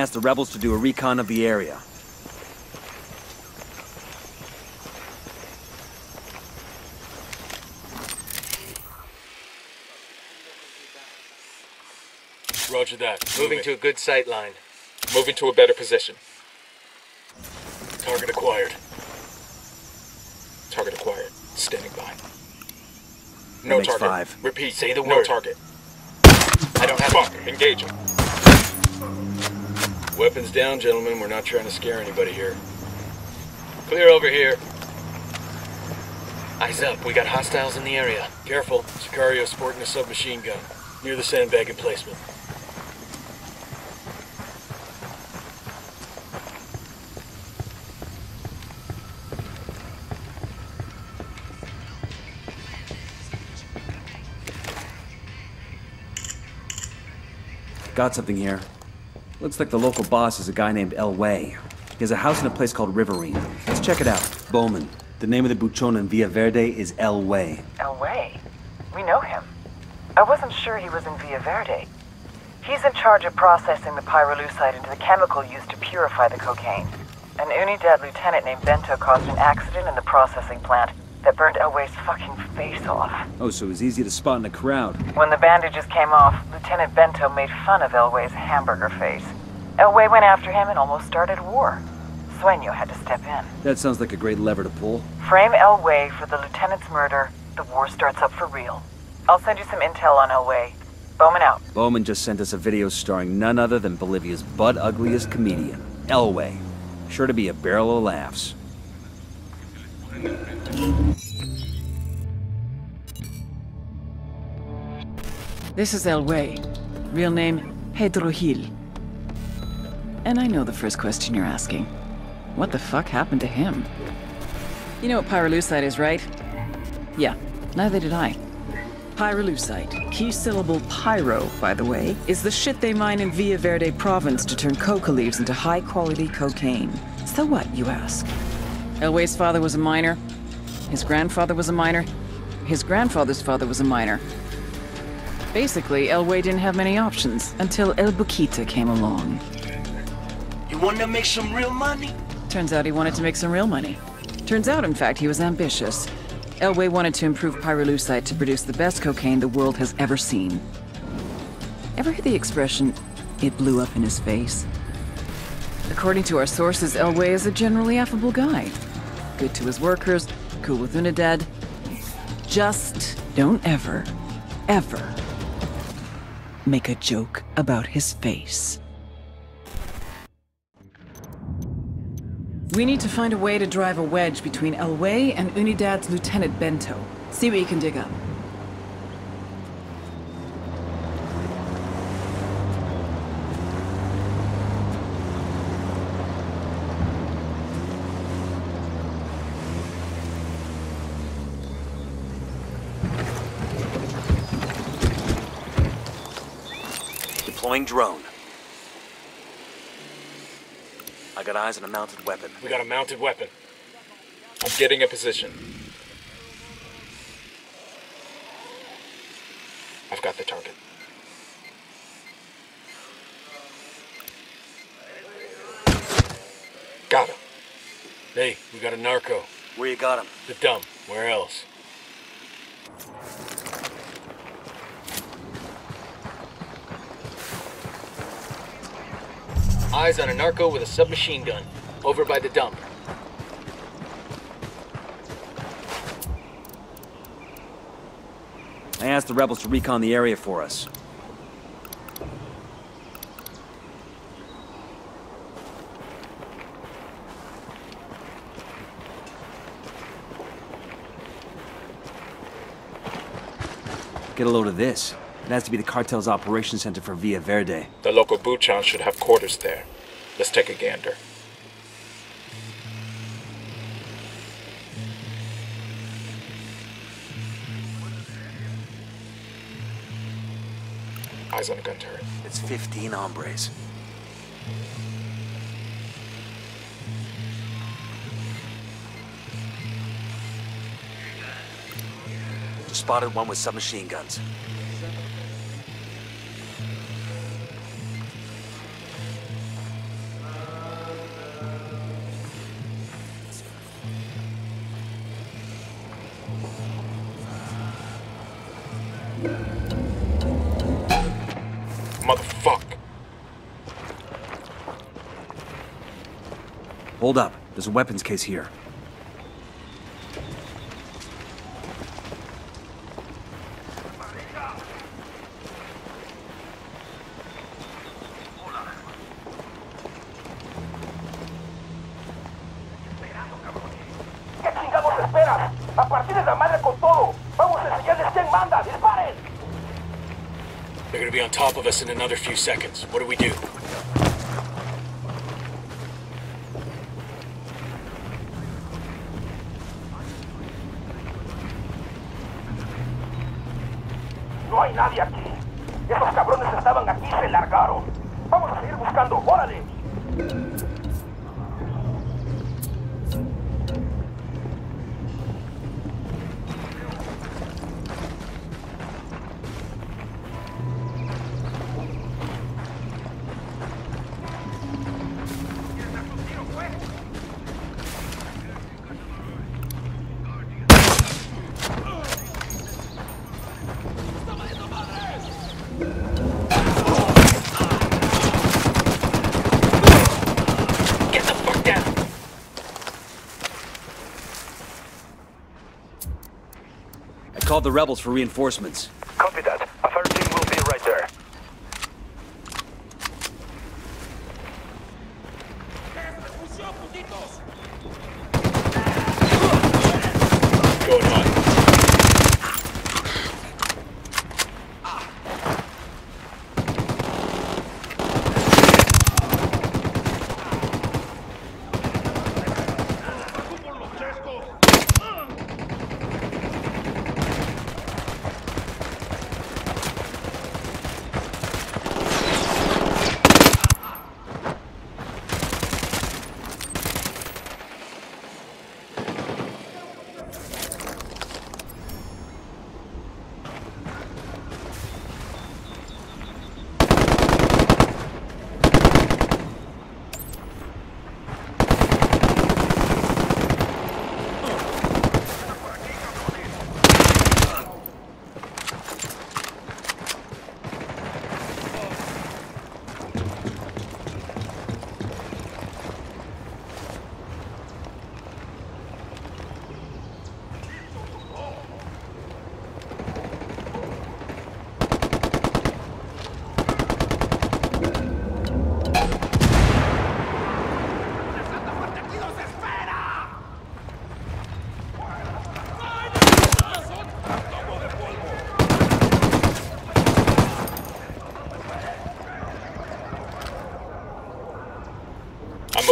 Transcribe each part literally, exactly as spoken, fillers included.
asked the rebels to do a recon of the area. Roger that. Moving, Moving to a good sight line. Moving to a better position. Target acquired. Target acquired. Standing by. No target. Five. Repeat. Say the word. No target. I don't have Fuck. Engage him. Weapons down, gentlemen. We're not trying to scare anybody here. Clear over here. Eyes up. We got hostiles in the area. Careful. Sicario sporting a submachine gun. Near the sandbag emplacement. Got something here. Looks like the local boss is a guy named El Wey. He has a house in a place called Riverine. Let's check it out. Bowman. The name of the buchon in Villa Verde is El Wey. El Wey? We know him. I wasn't sure he was in Villa Verde. He's in charge of processing the pyrolusite into the chemical used to purify the cocaine. An UNIDAD lieutenant named Bento caused an accident in the processing plant that burned Elway's fucking face off. Oh, so it was easy to spot in a crowd. When the bandages came off, Lieutenant Bento made fun of Elway's hamburger face. El Wey went after him and almost started a war. Sueño had to step in. That sounds like a great lever to pull. Frame El Wey for the lieutenant's murder, the war starts up for real. I'll send you some intel on El Wey. Bowman out. Bowman just sent us a video starring none other than Bolivia's butt-ugliest comedian, El Wey. Sure to be a barrel of laughs. This is El Wey. Real name, Pedro Hil. And I know the first question you're asking. What the fuck happened to him? You know what pyrolusite is, right? Yeah, neither did I. Pyrolusite, key syllable pyro, by the way, is the shit they mine in Villa Verde province to turn coca leaves into high-quality cocaine. So what, you ask? El Wey's father was a miner. His grandfather was a miner. His grandfather's father was a miner. Basically, El Wey didn't have many options until El Bukita came along. You wanted to make some real money? Turns out he wanted to make some real money. Turns out, in fact, he was ambitious. El Wey wanted to improve pyrolusite to produce the best cocaine the world has ever seen. Ever hear the expression, it blew up in his face? According to our sources, El Wey is a generally affable guy. Good to his workers, cool with UNIDAD. Just don't ever, ever make a joke about his face. We need to find a way to drive a wedge between El Wey and UNIDAD's Lieutenant Bento. See what you can dig up. Deploying drone. I got eyes on a mounted weapon. We got a mounted weapon. I'm getting a position. I've got the target. Got him. Hey, we got a narco. Where you got him? The dump. Where else? Eyes on a narco with a submachine gun, over by the dump. I asked the rebels to recon the area for us. Get a load of this. It has to be the cartel's operation center for Villa Verde. The local buchon should have quarters there. Let's take a gander. Eyes on a gun turret. It's fifteen hombres. Just spotted one with submachine guns. Hold up. There's a weapons case here. Top of us in another few seconds. What do we do? No hay nadie aquí. Esos cabrones estaban aquí y se largaron. Vamos a seguir buscando. Órale. The rebels for reinforcements. Copy that. A fire team will be right there. Going on.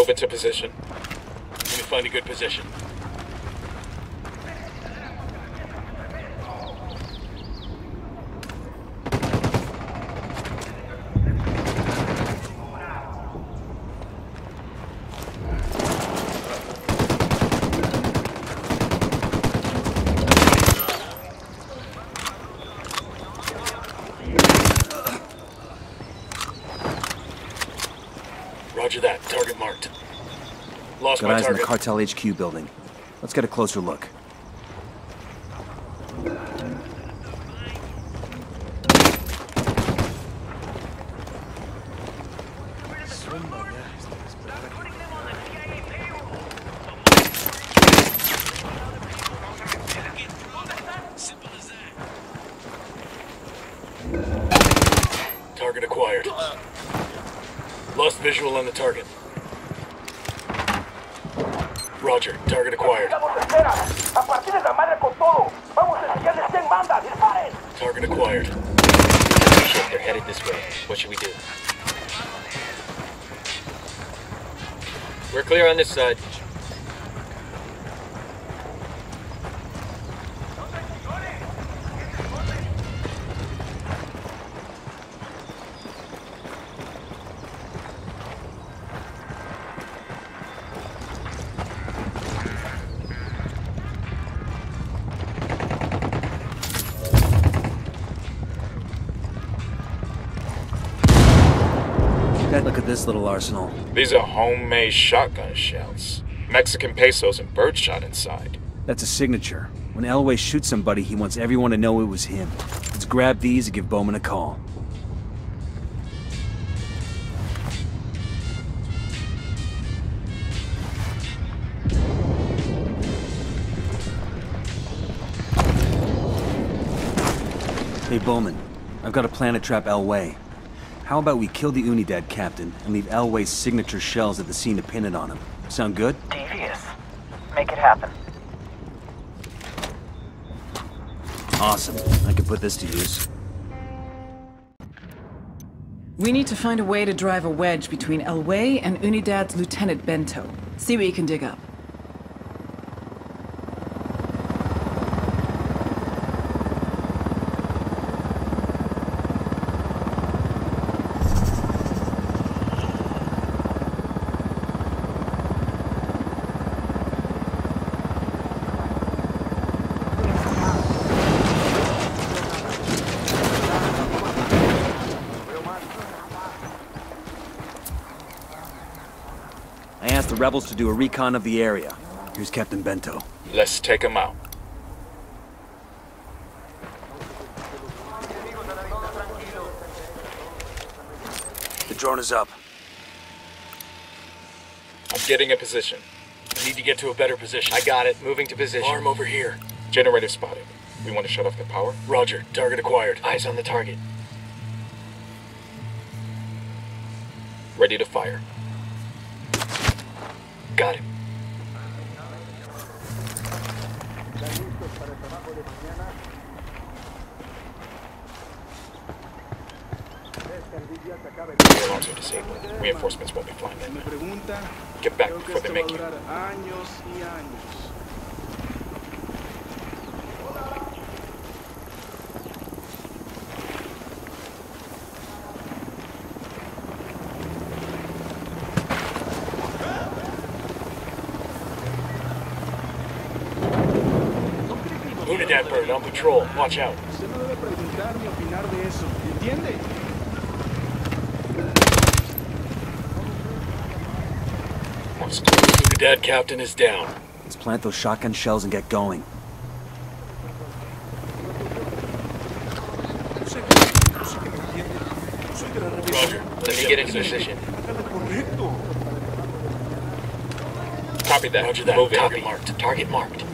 To position. Let me find a good position. Roger that. Target marked. Lost my target. Got eyes on the cartel H Q building. Let's get a closer look. Target acquired. Lost visual on the target. Roger. Target acquired. Target acquired. Shit, they're headed this way. What should we do? We're clear on this side. This little arsenal. These are homemade shotgun shells. Mexican pesos and birdshot inside. That's a signature. When El Wey shoots somebody, he wants everyone to know it was him. Let's grab these and give Bowman a call. Hey, Bowman. I've got a plan to trap El Wey. How about we kill the UNIDAD captain and leave El Wey's signature shells at the scene to pin it on him? Sound good? Devious. Make it happen. Awesome. I can put this to use. We need to find a way to drive a wedge between El Wey and UNIDAD's Lieutenant Bento. See what you can dig up. Rebels to do a recon of the area. Here's Captain Bento. Let's take him out. The drone is up. I'm getting a position. I need to get to a better position. I got it. Moving to position. Arm over here. Generator spotted. We want to shut off the power? Roger. Target acquired. Eyes on the target. Ready to fire. Got him. Alarms are disabled. Reinforcements won't be flying in. Get back before they make you. Dad bird on patrol. Watch out. The dad captain is down. Let's plant those shotgun shells and get going. Roger. Let me get into position. Copy that. Roger that. Move in. Copy. Marked. Target marked.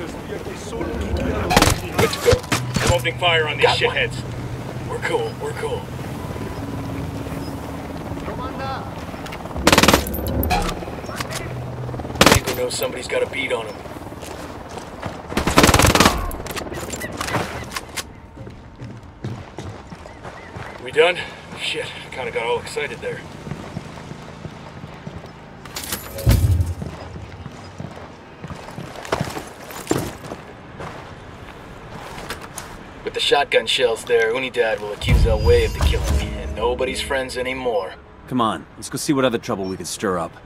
Good to go. I'm opening fire on these Got shitheads. One. We're cool, we're cool. People know somebody's got a bead on him. We done? Shit, I kinda got all excited there. Shotgun shells there, UNIDAD will accuse El Wey of the killing, and nobody's friends anymore. Come on, let's go see what other trouble we could stir up.